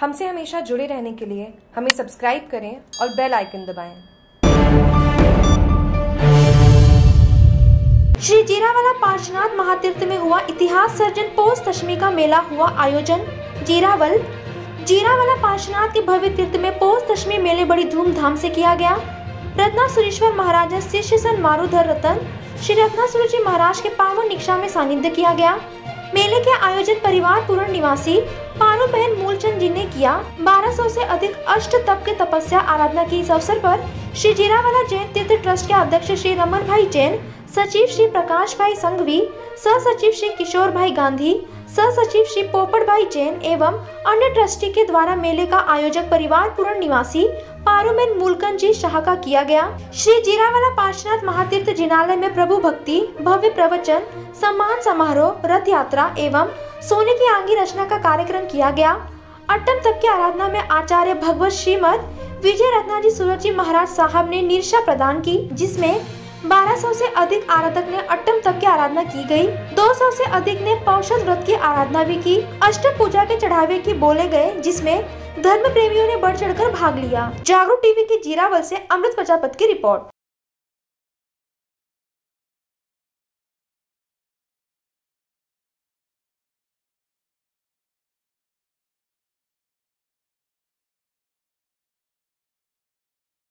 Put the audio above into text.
हमसे हमेशा जुड़े रहने के लिए हमें सब्सक्राइब करें और बेल आइकन दबाएं। श्री जीरावाला पार्श्वनाथ महातीर्थ में हुआ इतिहास सर्जन पोष दशमी का मेला हुआ आयोजन। जीरावाला पार्श्वनाथ के भव्य तीर्थ में पोष दशमी मेले बड़ी धूमधाम से किया गया। रत्ना सुरीजी महाराज ने शिष्य सन मारूधर रतन श्री रत्ना सुरीजी महाराज के पावन दीक्षा में सानिध्य किया गया। मेले के आयोजन परिवार पूर्ण निवासी पारुबेन मूलकचंदजी ने किया। 1200 से अधिक अष्ट तप के तपस्या आराधना की। इस अवसर पर श्री जीरावाला जैन तीर्थ ट्रस्ट के अध्यक्ष श्री नमन भाई जैन, सचिव श्री प्रकाश भाई संघवी, सचिव श्री किशोर भाई गांधी, सचिव श्री पोपट भाई जैन एवं अन्य ट्रस्टी के द्वारा मेले का आयोजक परिवार पूर्ण निवासी पारुबेन मूलकचंदजी शाह का किया गया। श्री जीरावाला पार्श्वनाथ महातीर्थ जिनालय में प्रभु भक्ति, भव्य प्रवचन, सम्मान समारोह, रथ यात्रा एवं सोने की आंगी रचना का कार्यक्रम किया गया। अट्टम तक की आराधना में आचार्य भगवत श्रीमद विजय रत्नाकरसूरीजी महाराज साहब ने निरशा प्रदान की, जिसमें 1200 से अधिक आराधक ने अट्टम तक की आराधना की गई। 200 से अधिक ने पौषध व्रत की आराधना भी की। अष्ट पूजा के चढ़ावे की बोले गए, जिसमें धर्म प्रेमियों ने बढ़ चढ़कर भाग लिया। जागरूक टीवी की जीरावल से अमृत प्रजापति की रिपोर्ट।